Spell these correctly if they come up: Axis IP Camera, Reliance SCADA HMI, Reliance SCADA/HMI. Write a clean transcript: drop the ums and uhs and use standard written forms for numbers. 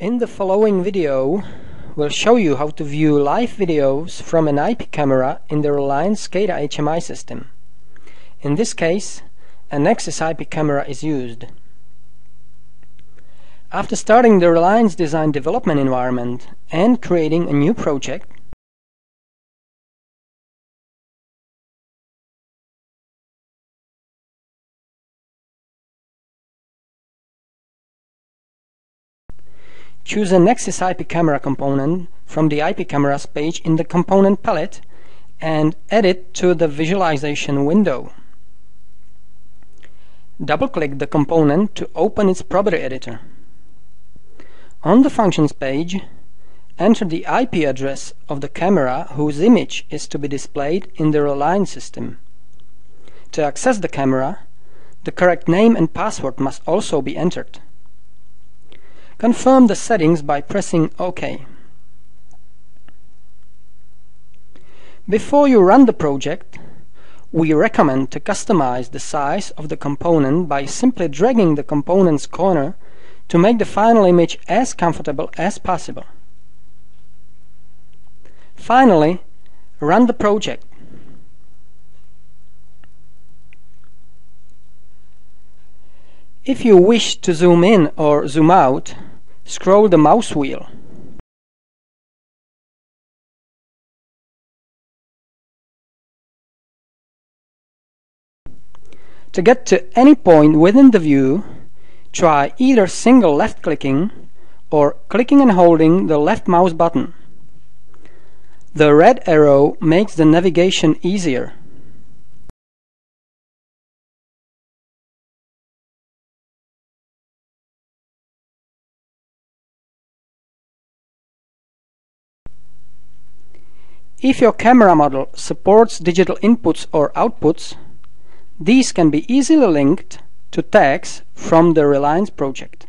In the following video, we'll show you how to view live videos from an IP camera in the Reliance SCADA HMI system. In this case, an Axis IP camera is used. After starting the Reliance design development environment and creating a new project, choose an Axis IP camera component from the IP cameras page in the component palette and add it to the visualization window. Double-click the component to open its property editor. On the functions page, enter the IP address of the camera whose image is to be displayed in the Reliance system. To access the camera, the correct name and password must also be entered. Confirm the settings by pressing OK. Before you run the project, we recommend to customize the size of the component by simply dragging the component's corner to make the final image as comfortable as possible. Finally, run the project. If you wish to zoom in or zoom out, scroll the mouse wheel. To get to any point within the view, try either single left clicking or clicking and holding the left mouse button. The red arrow makes the navigation easier. If your camera model supports digital inputs or outputs, these can be easily linked to tags from the Reliance project.